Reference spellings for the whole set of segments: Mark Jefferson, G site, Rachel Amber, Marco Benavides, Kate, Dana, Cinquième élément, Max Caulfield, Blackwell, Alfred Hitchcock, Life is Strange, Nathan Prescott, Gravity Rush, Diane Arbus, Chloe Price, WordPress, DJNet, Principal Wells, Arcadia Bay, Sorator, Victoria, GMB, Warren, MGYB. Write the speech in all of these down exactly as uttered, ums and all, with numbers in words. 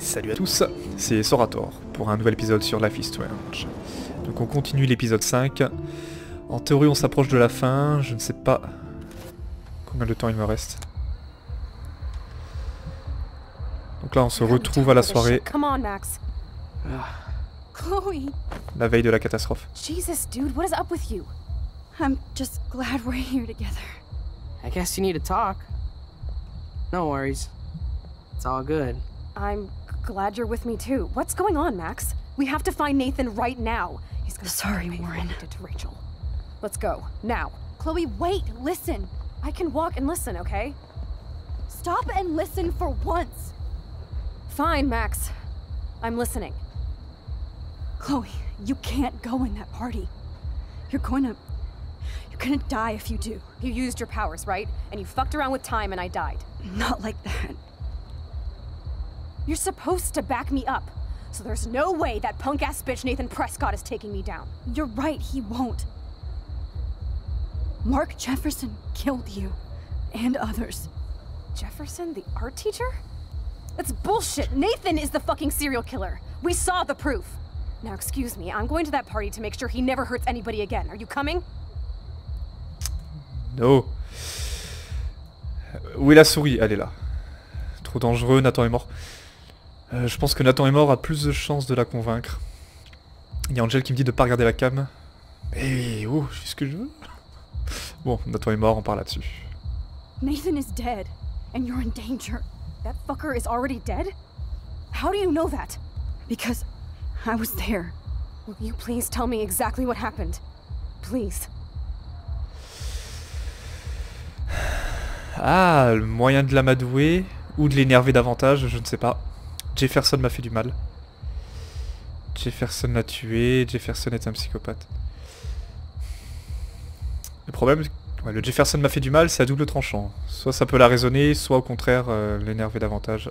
salut à tous, c'est Sorator pour un nouvel épisode sur Life is Strange. Donc on continue l'épisode cinq. En théorie on s'approche de la fin, je ne sais pas combien de temps il me reste. Donc là on se retrouve à la soirée. La veille de la catastrophe. Jesus dude, what is up with you? I'm just glad we're here together. I guess you need to talk. No worries. It's all good. I'm glad you're with me too. What's going on, Max? We have to find Nathan right now. He's gonna Sorry, Warren. To Rachel. Let's go. Now. Chloe, wait, listen. I can walk and listen, okay? Stop and listen for once. Fine, Max. I'm listening. Chloe, you can't go in that party. You're going to... You're gonna die if you do. You used your powers, right? And you fucked around with time and I died. Not like that. You're supposed to back me up. So there's no way that punk-ass bitch Nathan Prescott is taking me down. You're right, he won't. Mark Jefferson killed you. And others. Jefferson, the art teacher? That's bullshit! Nathan is the fucking serial killer! We saw the proof! Now excuse me, I'm going to that party to make sure he never hurts anybody again. Are you coming? No. Où est la souris? Elle est là. Trop dangereux, Nathan est mort. Euh, je pense que Nathan est mort a plus de chances de la convaincre. Il y a Angel qui me dit de pas regarder la cam. Mais oh, c'est ce que je veux. Bon, Nathan est mort, on parle là-dessus. Nathan is dead, and you're in danger. That fucker is already dead? How do you know that? Because I was there. Will you please tell me exactly what happened? Please. Ah, le moyen de l'amadouer, ou de l'énerver davantage, je ne sais pas. Jefferson m'a fait du mal. Jefferson l'a tué, Jefferson est un psychopathe. Le problème, ouais, le Jefferson m'a fait du mal, c'est à double tranchant. Soit ça peut la raisonner, soit au contraire, euh, l'énerver davantage.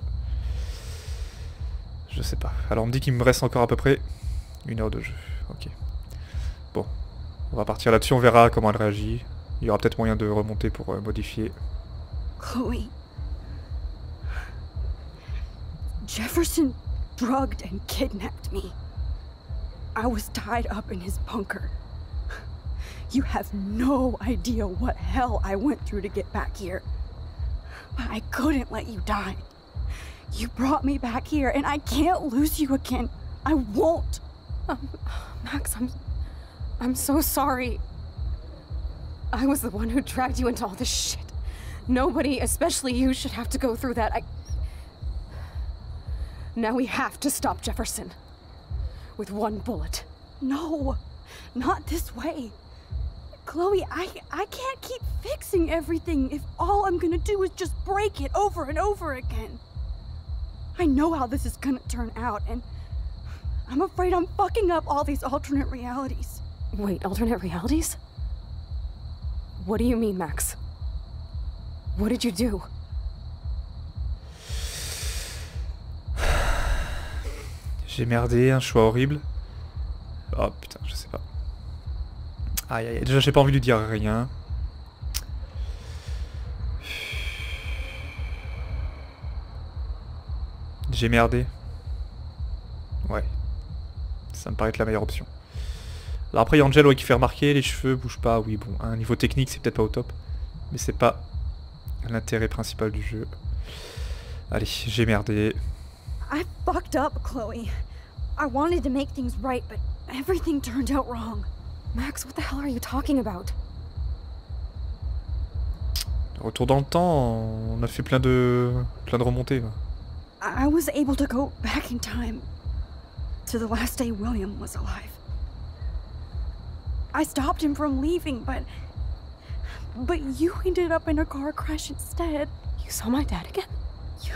Je sais pas. Alors on me dit qu'il me reste encore à peu près une heure de jeu. Ok. Bon, on va partir là-dessus, on verra comment elle réagit. Il y aura peut-être moyen de remonter pour euh, modifier... Chloe. Jefferson drugged and kidnapped me. I was tied up in his bunker. You have no idea what hell I went through to get back here. But I couldn't let you die. You brought me back here and I can't lose you again. I won't. Um, Max, I'm I'm so sorry. I was the one who dragged you into all this shit. Nobody, especially you, should have to go through that. I... Now we have to stop Jefferson. With one bullet. No, not this way. Chloe, I, I can't keep fixing everything if all I'm gonna do is just break it over and over again. I know how this is gonna turn out, and I'm afraid I'm fucking up all these alternate realities. Wait, alternate realities? What do you mean, Max? What did you do? J'ai merdé, un choix horrible. Oh putain, je sais pas. Aïe aïe, déjà j'ai pas envie de lui dire rien. J'ai merdé. Ouais. Ça me paraît être la meilleure option. Alors après il y a Angel ouais, qui fait remarquer, les cheveux bougent pas, oui bon, à un niveau technique c'est peut-être pas au top. Mais c'est pas... l'intérêt principal du jeu. Allez, j'ai merdé. I fucked up, Chloe. I wanted to make things right, but everything turned out wrong. Max, what the hell are you talking about? Retour dans le temps, on a fait plein de plein de remontées. I was able to go back in time to the last day William was alive. I stopped him from leaving, but But you ended up in a car crash instead. You saw my dad again? You...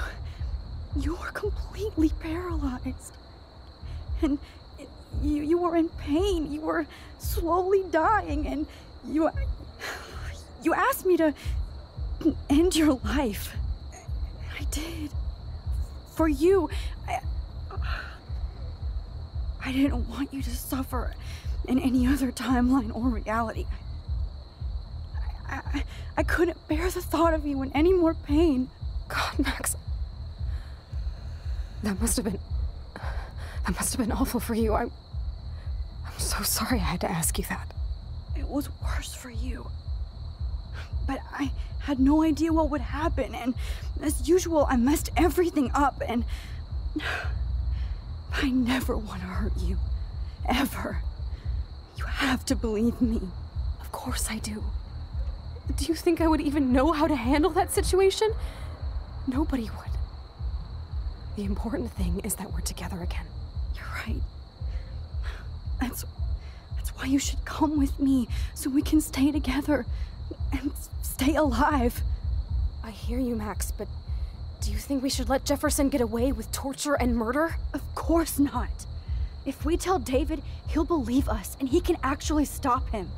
You were completely paralyzed. And you, you were in pain. You were slowly dying. And you... You asked me to end your life. I did. For you. I, I didn't want you to suffer in any other timeline or reality. I, I couldn't bear the thought of you in any more pain. God, Max. That must have been... That must have been awful for you. I'm... I'm so sorry I had to ask you that. It was worse for you. But I had no idea what would happen, and as usual, I messed everything up, and... I never want to hurt you. Ever. You have to believe me. Of course I do. Do you think I would even know how to handle that situation? Nobody would. The important thing is that we're together again. You're right. That's, that's why you should come with me, so we can stay together and stay alive. I hear you, Max, but do you think we should let Jefferson get away with torture and murder? Of course not. If we tell David, he'll believe us and he can actually stop him,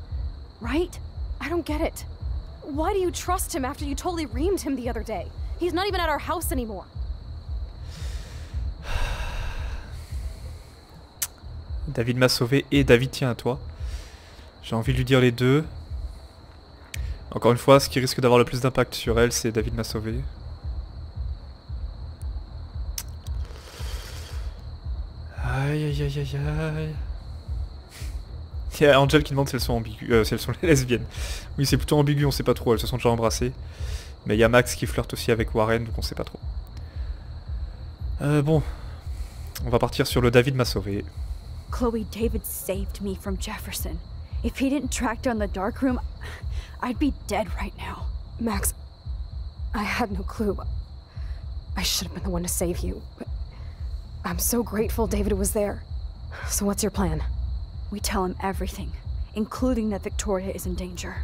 right? I don't get it. Why do you trust him after you totally reamed him the other day? He's not even at our house anymore. David m'a sauvé et David tient à toi. J'ai envie de lui dire les deux. Encore une fois, ce qui risque d'avoir le plus d'impact sur elle, c'est David m'a sauvé. Aïe aïe aïe aïe aïe. Il y a Angel qui demande si elles sont ambiguës, euh, si elles sont lesbiennes. Oui, c'est plutôt ambigu, on sait pas trop, elles se sont déjà embrassées. Mais il y a Max qui flirte aussi avec Warren, donc on sait pas trop. Euh, bon. On va partir sur le David m'a sauvé. Chloe, David saved me from Jefferson. If he didn't track down the dark room, I'd be dead right now. Max, I had no clue. I should have been the one to save you, but I'm so grateful David was there. So what's your plan? We tell him everything, including that Victoria is in danger.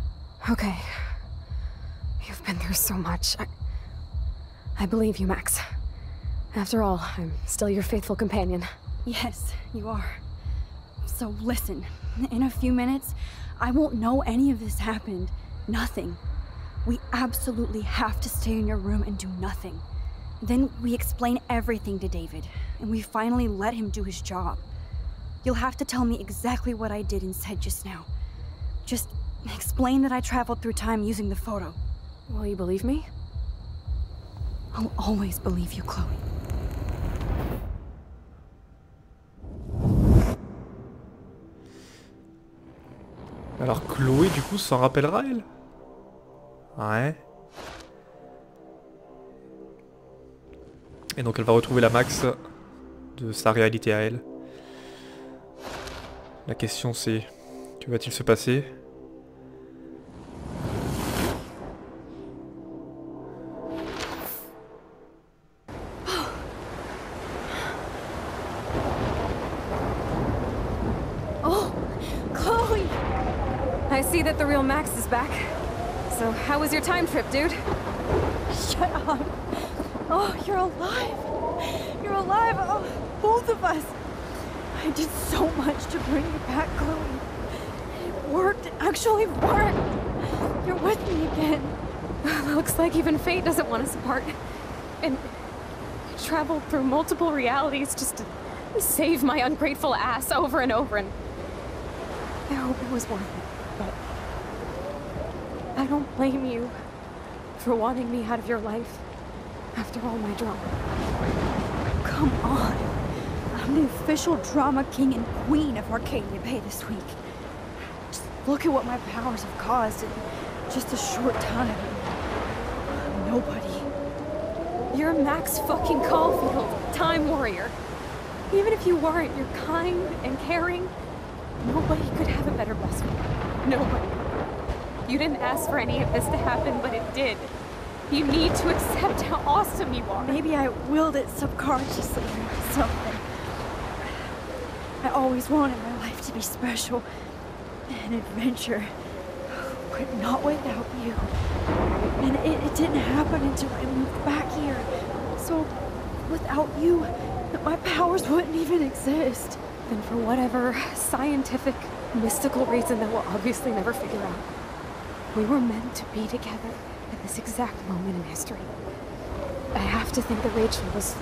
Okay. You've been through so much. I, I believe you, Max. After all, I'm still your faithful companion. Yes, you are. So listen, in a few minutes, I won't know any of this happened. Nothing. We absolutely have to stay in your room and do nothing. Then we explain everything to David, and we finally let him do his job. You'll have to tell me exactly what I did and said just now. Just explain that I traveled through time using the photo. Will you believe me? I'll always believe you, Chloe. Alors Chloé, du coup, s'en rappellera, elle? Ouais. Et donc elle va retrouver la Max de sa réalité à elle. La question c'est, que va-t-il se passer? Max is back. So how was your time trip, dude? Shut up. Oh, you're alive. You're alive. Oh, both of us. I did so much to bring you back, Chloe. It worked. It actually worked. You're with me again. Looks like even fate doesn't want us apart. And you traveled through multiple realities just to save my ungrateful ass over and over. And I hope it was worth it. I don't blame you for wanting me out of your life after all my drama. Come on. I'm the official drama king and queen of Arcadia Bay this week. Just look at what my powers have caused in just a short time. I'm nobody. You're Max fucking Caulfield, Time Warrior. Even if you weren't, you're kind and caring. Nobody could have a better best friend. Nobody. You didn't ask for any of this to happen, but it did. You need to accept how awesome you are. Maybe I willed it subconsciously or something. I always wanted my life to be special, an adventure, but not without you. And it, it didn't happen until I moved back here. So without you, my powers wouldn't even exist. And for whatever scientific, mystical reason that we'll obviously never figure out, we were meant to be together at this exact moment in history. I have to think that Rachel was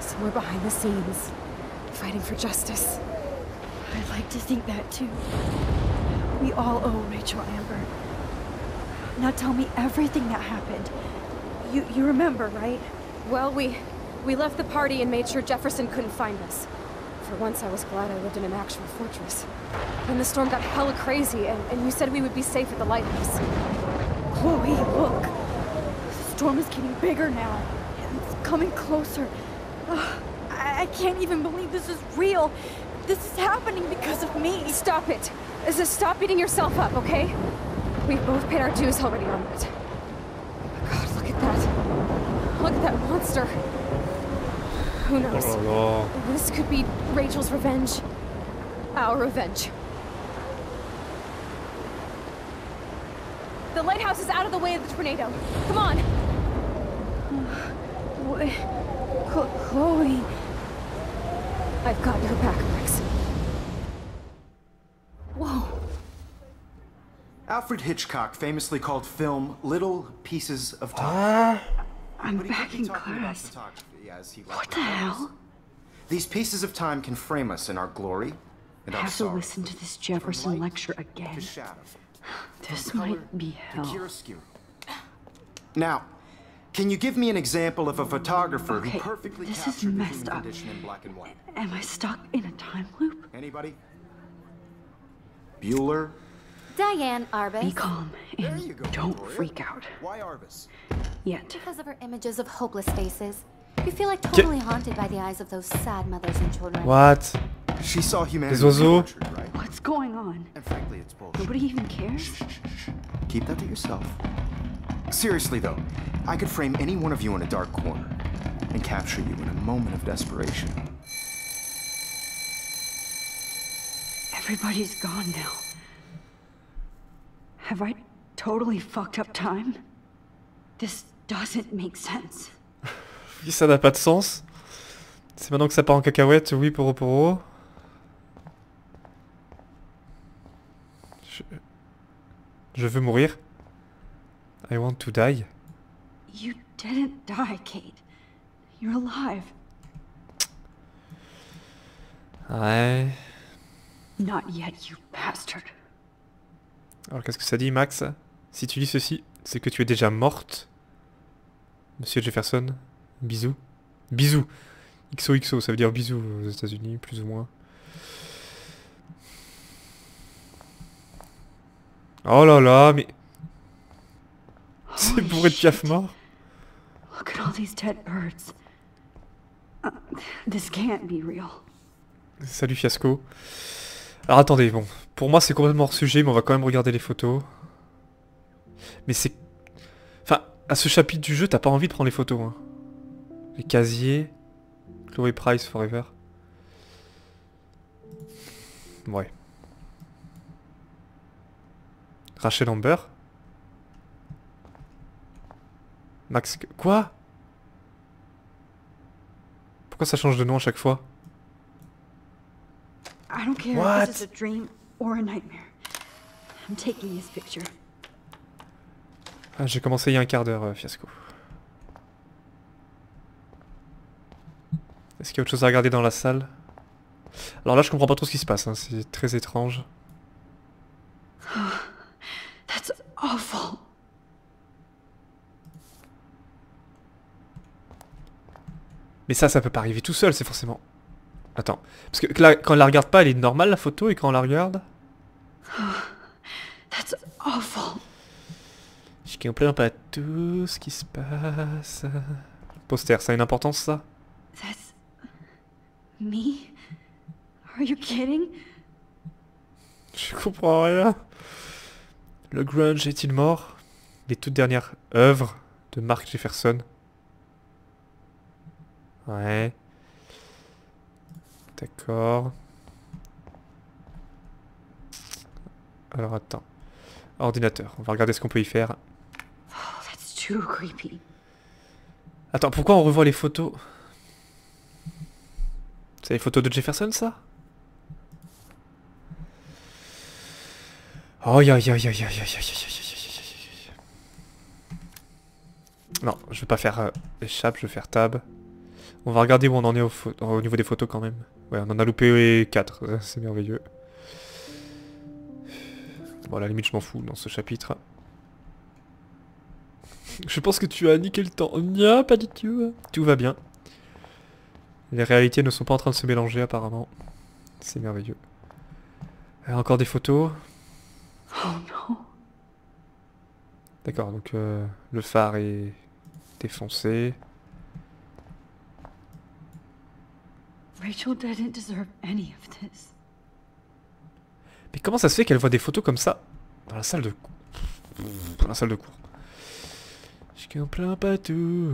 somewhere behind the scenes, fighting for justice. I'd like to think that too. We all owe Rachel Amber. Now tell me everything that happened. You you remember, right? Well, we We left the party and made sure Jefferson couldn't find us. For once, I was glad I lived in an actual fortress. Then the storm got hella crazy, and, and you said we would be safe at the lighthouse. Chloe, look! The storm is getting bigger now. It's coming closer. Ugh, I, I can't even believe this is real. This is happening because of me. Stop it. Just stop beating yourself up, okay? We've both paid our dues already on it. God, look at that. Look at that monster. Who knows? Oh, no. This could be Rachel's revenge. Our revenge. The lighthouse is out of the way of the tornado. Come on. Chloe. I've got your back, Max. Whoa. Alfred Hitchcock famously called film little pieces of time. Uh, I'm back in class. What the hell? These pieces of time can frame us in our glory and our sorrow. I have to listen to this Jefferson lecture again. This might be hell. Now, can you give me an example of a photographer okay, who perfectly this captured is messed the human condition up. in black and white? Am I stuck in a time loop? Anybody? Bueller? Diane Arbus. Be calm and go, don't Victoria. freak out. Why Arbus? Yet. Because of her images of hopeless faces. You feel like totally haunted by the eyes of those sad mothers and children. What? She saw humanity. Right? What's going on? And frankly, it's bullshit. Nobody even cares? Shh, shh, shh. Keep that to yourself. Seriously though, I could frame any one of you in a dark corner and capture you in a moment of desperation. Everybody's gone now. Have I totally fucked up time? This doesn't make sense. Ça n'a pas de sens. C'est maintenant que ça part en cacahuète, oui, poro poro. Je... Je veux mourir. I want to die. You didn't die, Kate. You're alive. Ouais. Not yet, you bastard. Alors qu'est-ce que ça dit, Max? Si tu lis ceci, c'est que tu es déjà morte. Monsieur Jefferson. Bisous. Bisous. X O X O, ça veut dire bisous aux États-Unis, plus ou moins. Oh là là, mais... C'est bourré de piaf mort. Look at all these dead birds. Uh, this can't be real. Salut Fiasco. Alors attendez, bon. Pour moi c'est complètement hors sujet, mais on va quand même regarder les photos. Mais c'est... Enfin, à ce chapitre du jeu, t'as pas envie de prendre les photos, hein. Les casiers, Chloe Price Forever. Ouais. Rachel Amber. Max... Quoi? Pourquoi ça change de nom à chaque fois? I don't care What? if this is a dream or a nightmare. I'm taking this picture. Ah, j'ai commencé il y a un quart d'heure, euh, Fiasco. Est-ce qu'il y a autre chose à regarder dans la salle? Alors là, je comprends pas trop ce qui se passe, hein. C'est très étrange. Oh, that's awful. Mais ça, ça peut pas arriver tout seul, c'est forcément... Attends, parce que là, quand on la regarde pas, elle est normale la photo, et quand on la regarde... Oh, that's awful. Je comprends pas tout ce qui se passe... Poster, ça a une importance, ça? That's... Me? Are you kidding? Je comprends rien. Le grunge est-il mort? Les toutes dernières œuvres de Mark Jefferson. Ouais. D'accord. Alors attends. Ordinateur. On va regarder ce qu'on peut y faire. Oh, that's too creepy. Attends, pourquoi on revoit les photos? C'est les photos de Jefferson, ça? Oh ya ya ya ya ya ya ya ya. Non, je vais pas faire euh, échappe, je vais faire tab. On va regarder où on en est au, au niveau des photos quand même. Ouais, on en a loupé quatre, c'est merveilleux. Bon, à la limite, je m'en fous dans ce chapitre. Je pense que tu as niqué le temps. Non, pas du tout. Tout va bien. Les réalités ne sont pas en train de se mélanger apparemment. C'est merveilleux. Euh, encore des photos. Oh non. D'accord, donc euh, le phare est défoncé. Rachel didn't deserve any of this. Mais comment ça se fait qu'elle voit des photos comme ça dans la salle de cours? Dans la salle de cours. Je comprends pas tout.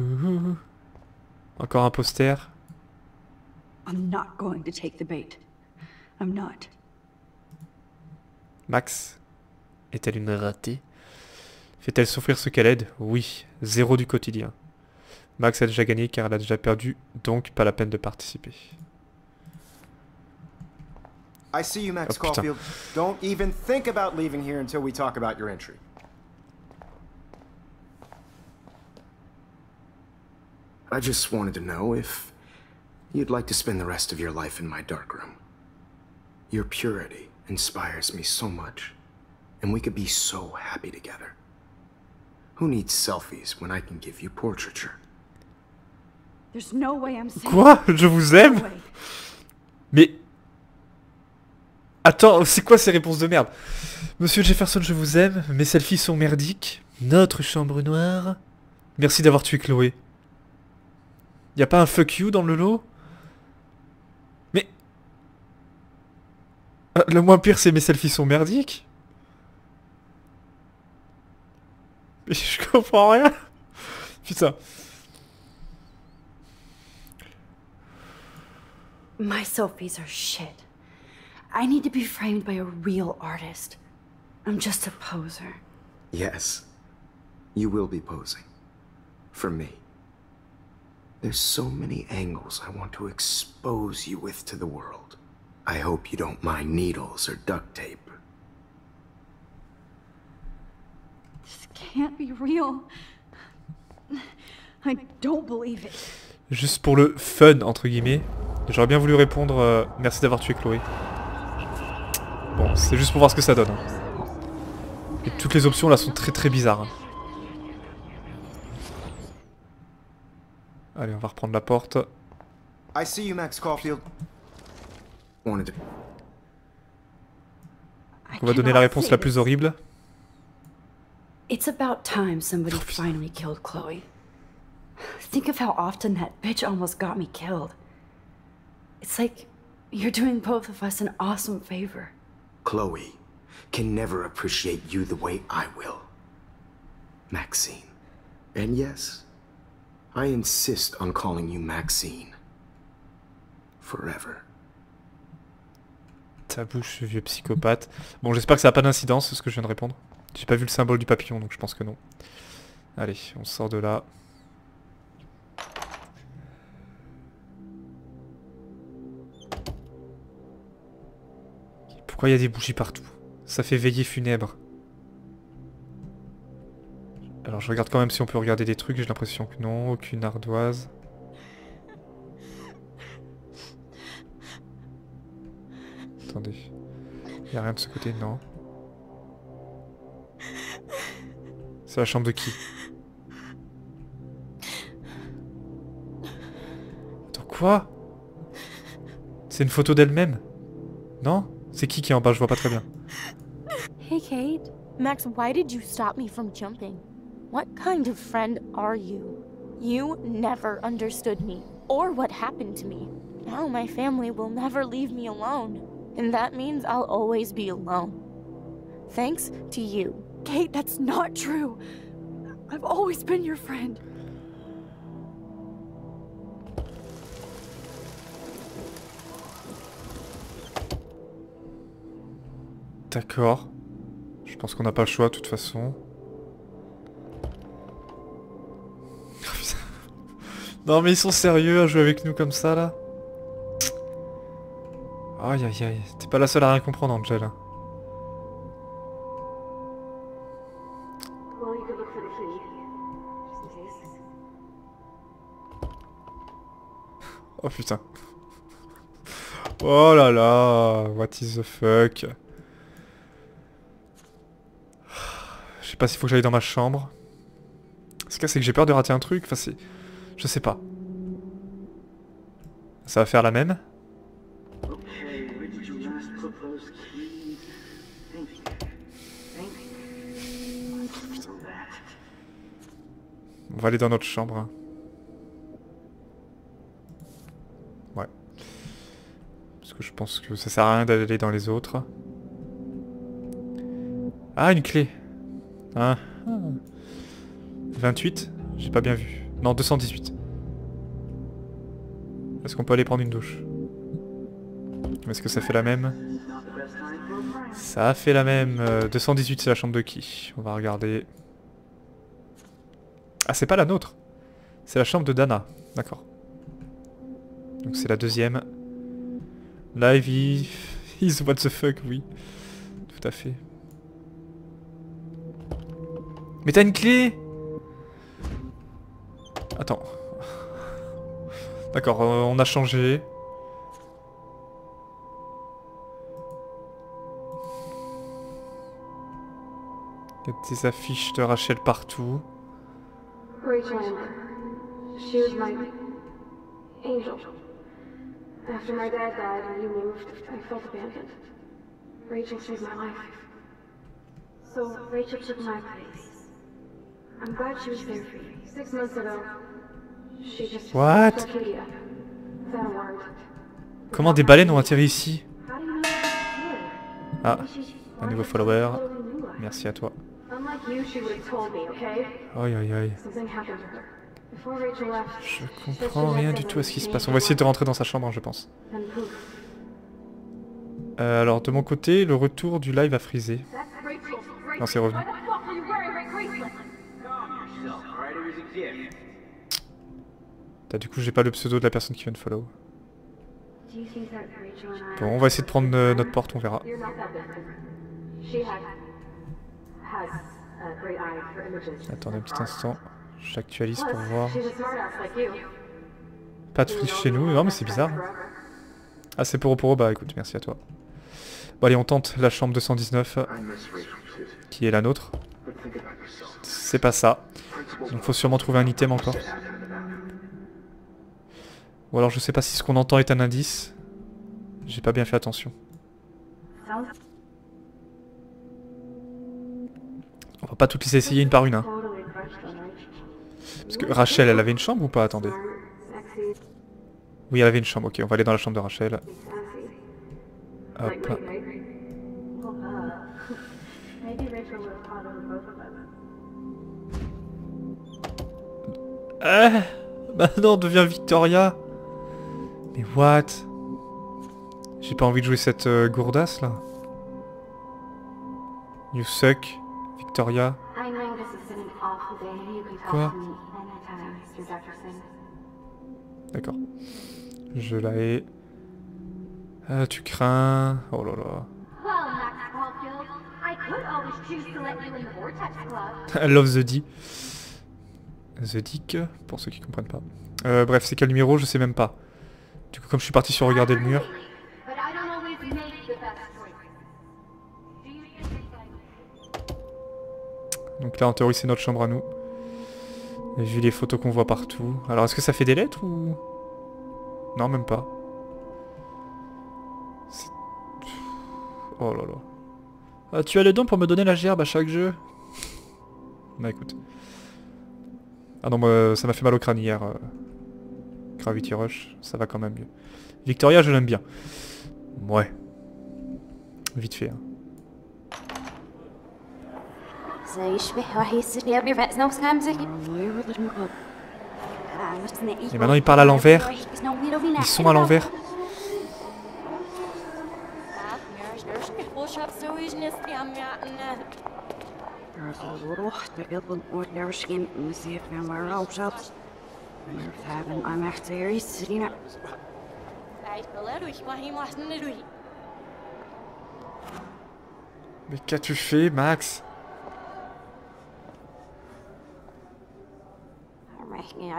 Encore un poster. I'm not going to take the bait. I'm not. Max, est-elle une ratée? Fait-elle souffrir ce qu'elle aide? Oui, zéro du quotidien. Max a déjà gagné car elle a déjà perdu, donc pas la peine de participer. I see you, Max Caulfield. Don't even think about leaving here until we talk about your entry. I just wanted to know if you'd like to spend the rest of your life in my darkroom. Your purity inspires me so much, and we could be so happy together. Who needs selfies when I can give you portraiture? There's no way I'm saying. Quoi? Je vous aime? Mais attends, c'est quoi ces réponses de merde? Monsieur Jefferson, je vous aime, mes selfies sont merdiques. Notre chambre noire. Merci d'avoir tué Chloé. Y a pas un fuck you dans le lot? Mais... Le moins pire, c'est mes selfies sont merdiques. Mais je comprends rien. Putain. My selfies are shit. I need to be framed by a real artist. I'm just a poser. Yes. You will be posing. For me. There's so many angles I want to expose you with to the world. I hope you don't mind needles or duct tape. This can't be real. I don't believe it. Juste pour le fun entre guillemets, j'aurais bien voulu répondre euh, merci d'avoir tué Chloé. Bon, c'est juste pour voir ce que ça donne. Et toutes les options là sont très très bizarres. Allez, on va reprendre la porte. I see you, Max Caulfield. On va donner la réponse la plus horrible. It's about time somebody finally killed Chloe. Think of how often that bitch almost got me killed. It's like you're doing both of us an awesome favor. Chloe can never appreciate you the way I will. Maxine. And yes, I insist on calling you Maxine. Forever. Ta bouche, vieux psychopathe. Bon, j'espère que ça n'a pas d'incidence, ce que je viens de répondre. J'ai pas vu le symbole du papillon, donc je pense que non. Allez, on sort de là. Pourquoi il y a des bougies partout? Ça fait veiller funèbre. Alors je regarde quand même si on peut regarder des trucs, j'ai l'impression que non, aucune ardoise. Attendez, il n'y a rien de ce côté, non. C'est la chambre de qui? Attends, quoi? C'est une photo d'elle-même? Non? C'est qui qui est en bas? Je vois pas très bien. Hey Kate, Max, why did you stop me from jumping? What kind of friend are you? You never understood me or what happened to me. Now my family will never leave me alone, and that means I'll always be alone. Thanks to you. Kate, that's not true. I've always been your friend. D'accord. Je pense qu'on n'a pas le choix de toute façon. Non mais ils sont sérieux à jouer avec nous comme ça là. Aïe aïe aïe. T'es pas la seule à rien comprendre, Angel. Oh putain. Oh là là. What is the fuck. Je sais pas s'il faut que j'aille dans ma chambre. Ce cas c'est que j'ai peur de rater un truc, enfin c'est... Je sais pas. Ça va faire la même. On va aller dans notre chambre. Ouais. Parce que je pense que ça sert à rien d'aller dans les autres. Ah, une clé. Hein, vingt-huit, j'ai pas bien vu. Non, deux cent dix-huit. Est-ce qu'on peut aller prendre une douche? Est-ce que ça fait la même? Ça fait la même. deux cent dix-huit, c'est la chambre de qui? On va regarder. Ah, c'est pas la nôtre. C'est la chambre de Dana. D'accord. Donc c'est la deuxième. Live is what the fuck, oui. Tout à fait. Mais t'as une clé! Attends. D'accord, euh, on a changé. Il y a des affiches de Rachel partout. Rachel Amber. She was my angel. After my dad died and you moved, I felt abandoned. Rachel saved my life. So Rachel took my place. I'm glad she was there for you. Six months ago, she just what? Comment des baleines ont atterri ici? Ah, un nouveau follower. Merci à toi. Aïe aïe aïe. Je comprends rien du tout à ce qui se passe. On va essayer de rentrer dans sa chambre, je pense. Euh, alors, de mon côté, le retour du live a frisé. Non, c'est revenu. T'as du coup, j'ai pas le pseudo de la personne qui vient de follow. Bon, on va essayer de prendre euh, notre porte, on verra. Attendez un petit instant, j'actualise pour voir. Pas de friche chez nous, non mais c'est bizarre. Ah c'est pour Oporo, bah écoute, merci à toi. Bon allez, on tente la chambre deux cent dix-neuf, qui est la nôtre. C'est pas ça. Donc faut sûrement trouver un item encore. Ou alors je sais pas si ce qu'on entend est un indice. J'ai pas bien fait attention. On va pas toutes les essayer une par une. Hein. Parce que Rachel, elle avait une chambre ou pas? Attendez. Oui, elle avait une chambre. Ok, on va aller dans la chambre de Rachel. Hop. Ah, maintenant on devient Victoria. Mais what? J'ai pas envie de jouer cette euh, gourdasse là. You suck. Victoria. Quoi? D'accord. Je la hais. Ah, tu crains. Oh là là. Love the D. The Dick, pour ceux qui comprennent pas. Euh, bref, c'est quel numéro? Je sais même pas. Du coup, comme je suis parti sur regarder le mur... Donc là en théorie c'est notre chambre à nous. Et vu les photos qu'on voit partout. Alors est-ce que ça fait des lettres ou... Non même pas. Oh là là. Ah, tu as les dons pour me donner la gerbe à chaque jeu. Bah écoute. Ah non bah, ça m'a fait mal au crâne hier. Euh... Gravity Rush, ça va quand même mieux. Victoria je l'aime bien. Ouais. Vite fait hein. Et maintenant ils parlent à l'envers. Ils sont à l'envers. Mais qu'as-tu fait, Max? T'as même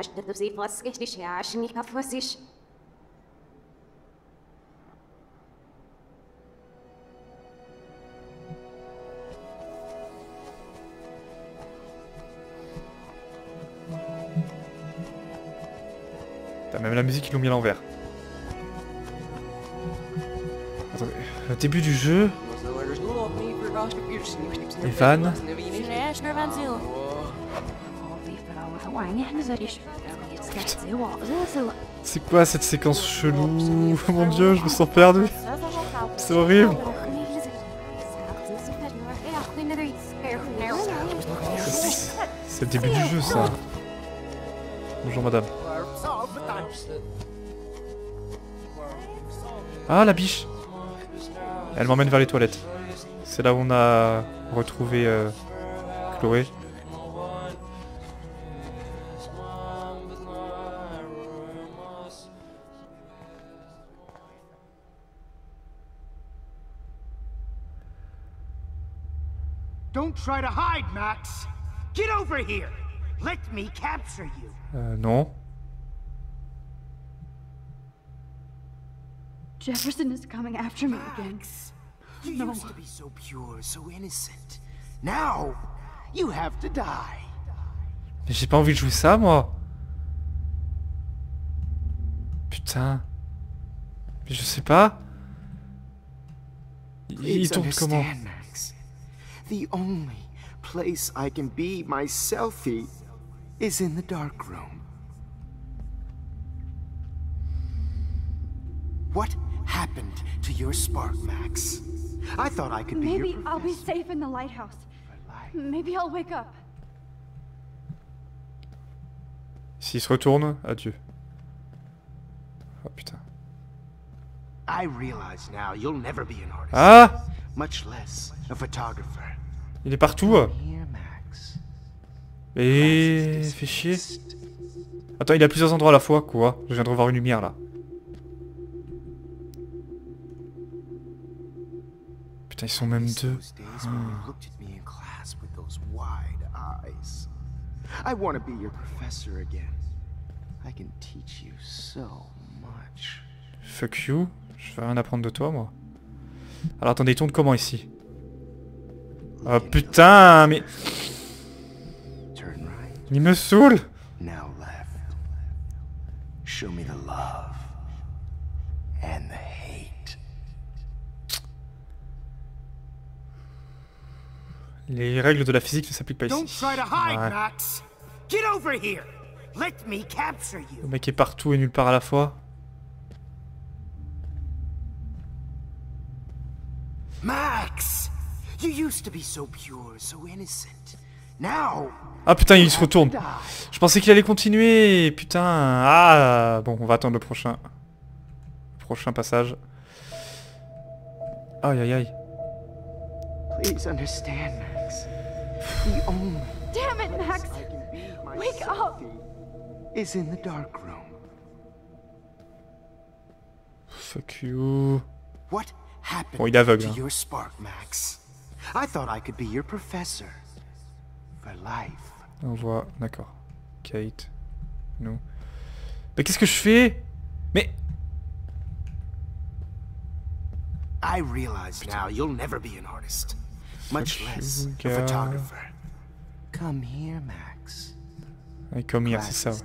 la musique, ils l'ont mis à l'envers. Attendez, au début du jeu... Les fans... C'est quoi cette séquence chelou? Mon dieu, je me sens perdu. C'est horrible. C'est le début du jeu, ça. Bonjour, madame. Ah, la biche! Elle m'emmène vers les toilettes. C'est là où on a retrouvé euh, Chloé. Don't try to hide, Max. Get over here. Let me capture you. Euh, non. Jefferson is coming after me again. You no. used to be so pure, so innocent. Now, you have to die. Mais j'ai pas envie de jouer ça, moi. Putain. Mais je sais pas. Il tombe comment? The only place I can be my selfie is in the dark room. What happened to your spark, Max? I thought I could be your professor. Maybe I'll be safe in the lighthouse. Maybe I'll wake up. S'il se retourne, adieu. Oh putain. I realize now you'll never be an artist. Ah! Much less a photographer. Il est partout. Et fait chier. Attends, il a plusieurs endroits à la fois, quoi. Je viens de revoir une lumière là. Putain, ils sont même deux. Fuck you, je vais rien apprendre de toi, moi. Alors attendez, il tourne comment ici? Oh putain, mais... Il me saoule. Les règles de la physique ne s'appliquent pas ici. Ouais. Le mec est partout et nulle part à la fois. Max, you used to be so pure, so innocent. Now. Ah putain, il se retourne. Je pensais qu'il allait continuer. Putain. Ah bon, on va attendre le prochain, le prochain passage. Aïe aïe aïe. Please understand, Max. The only damn it, Max. Wake up. Is in the dark room. Fuck you. What? Bon, il est aveugle. Hein. On voit, d'accord. Kate, nous. Mais qu'est-ce que je fais? Mais. Et comme hier, c'est ça. Ouais.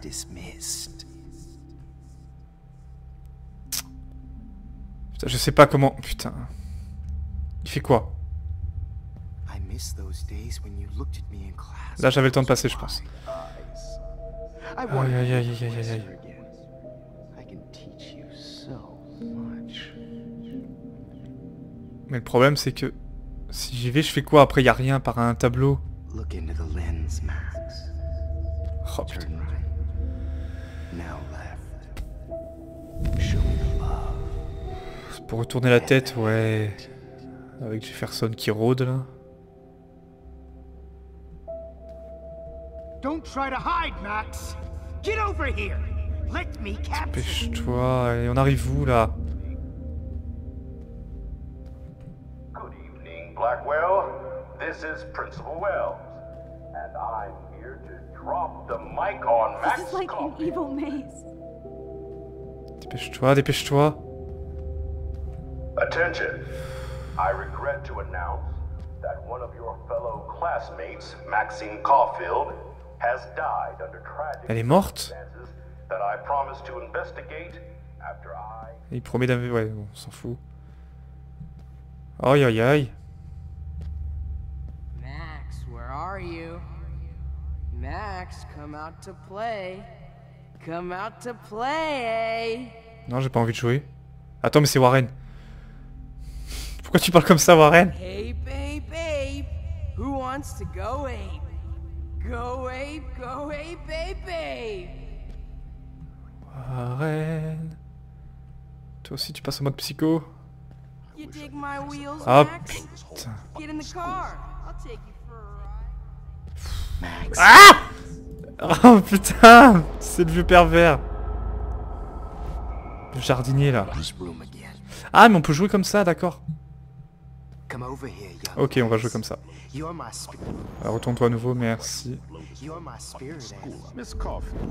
Je sais pas comment... Putain... Il fait quoi? Là j'avais le temps de passer, je pense. Aïe aïe aïe aïe aïe aïe. Mais le problème c'est que... Si j'y vais, je fais quoi? Après y'a rien, par un tableau. Oh putain. Pour retourner la tête, ouais. Avec Jefferson qui rôde là. Dépêche-toi, allez, on arrive où là? Good evening, Blackwell. This is Principal Wells. And I'm here to drop the mic on Max Caulfield. Dépêche-toi, dépêche-toi. Attention. I regret to announce that one of your fellow classmates, Maxine Caulfield, has died under tragic circumstances that I promised to investigate after I... Il promet d'avoir... Ouais, on s'en fout. Aïe aïe aïe. Max, where are you? Max, come out to play. Come out to play. Non, j'ai pas envie de jouer. Attends, mais c'est Warren. Pourquoi tu parles comme ça, Warren? Hey babe, babe. Who wants to go ape? Go ape, go ape, babe, babe. Warren. Toi aussi, tu passes en mode psycho. Ah putain. Ah! Oh putain! C'est le vieux pervers. Le jardinier là. Ah mais on peut jouer comme ça, d'accord. Ok, on va jouer comme ça. Alors, retourne-toi à nouveau, merci.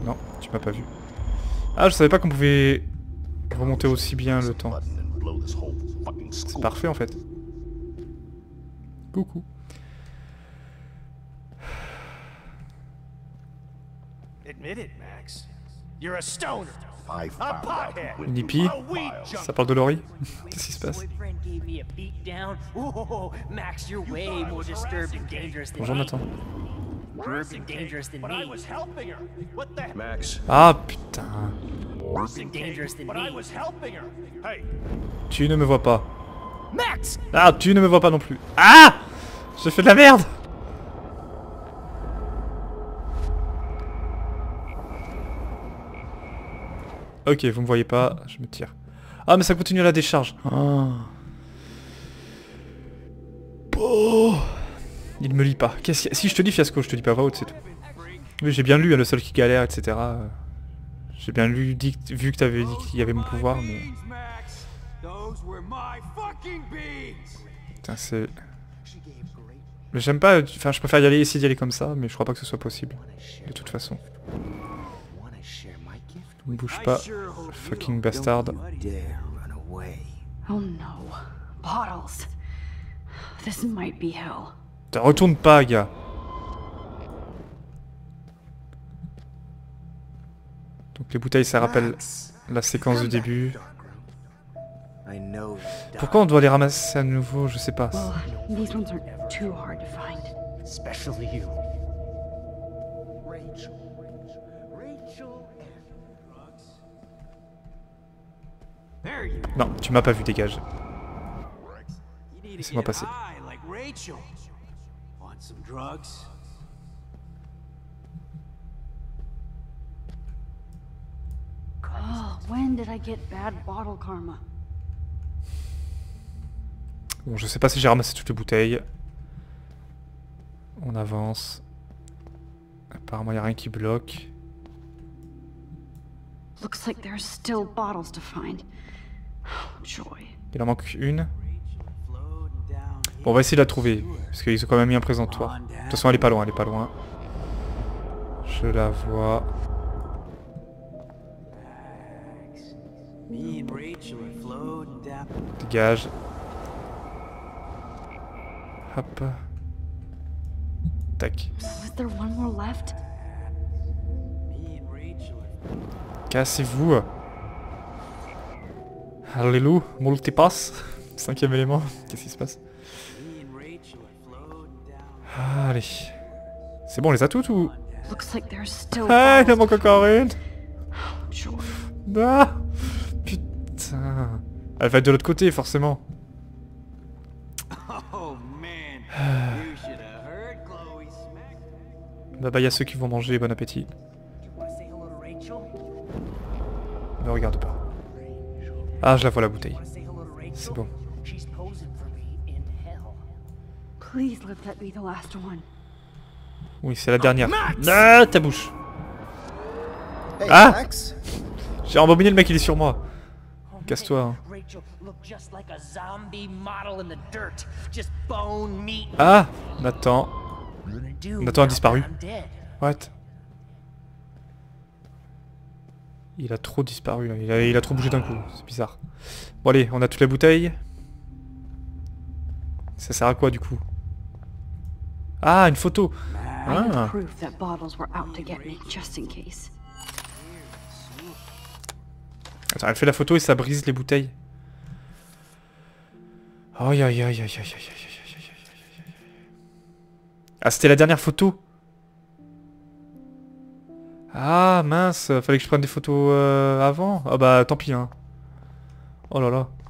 Non, tu m'as pas vu. Ah, je savais pas qu'on pouvait remonter aussi bien le temps. C'est parfait en fait. Coucou. Une hippie. Ça parle de Laurie. Qu'est-ce qui se passe? Bonjour Nathan. Ah putain. Tu ne me vois pas. Ah, tu ne me vois pas non plus. Ah, j'ai fait de la merde. Ok, vous me voyez pas, je me tire. Ah, mais ça continue la décharge. Oh. Oh. Il me lit pas. Qu'est-ce qu'il y a ? Si je te dis fiasco, je te dis pas va haute, c'est tout. Oui, j'ai bien lu, hein, le seul qui galère, et cetera. J'ai bien lu, dit, vu que t'avais dit qu'il y avait mon pouvoir, mais... Putain, c'est... Mais j'aime pas... Enfin, je préfère y aller, essayer d'y aller comme ça, mais je crois pas que ce soit possible. De toute façon. Ne bouge pas, fucking bastard. Oh no, bottles. This might be hell. Retourne pas, gars. Donc les bouteilles, ça rappelle la séquence du début. Pourquoi on doit les ramasser à nouveau, je sais pas. Non, tu m'as pas vu, dégage. Laisse-moi passer. Bon, je sais pas si j'ai ramassé toutes les bouteilles. On avance. Apparemment, il n'y a rien qui bloque. Il en manque une. Bon, on va essayer de la trouver, parce qu'ils ont quand même mis un présentoir. De toute façon, elle est pas loin, elle est pas loin. Je la vois. Dégage. Hop. Tac. Cassez-vous. Alléluia, multipass. Cinquième élément. Qu'est-ce qui se passe? Ah, allez. C'est bon, on les a toutes ou? Ah, il en manque encore une. Ah, putain. Elle va être de l'autre côté, forcément. Bah bah, il y a ceux qui vont manger, bon appétit. Ne regarde pas. Ah, je la vois la bouteille. C'est bon. Oui, c'est la dernière. Ah, ta bouche. Ah, j'ai embobiné le mec, il est sur moi. Casse-toi. Hein. Ah, Nathan. Nathan a disparu. What? Il a trop disparu, là. Il, a, il a trop bougé d'un coup, c'est bizarre. Bon allez, on a toute la bouteille. Ça sert à quoi du coup? Ah, une photo. Ah. Attends, elle fait la photo et ça brise les bouteilles. Aïe aïe aïe aïe aïe aïe aïe aïe. Ah, c'était la dernière photo. Ah mince, fallait que je prenne des photos euh, avant. Ah bah tant pis hein. Oh là là.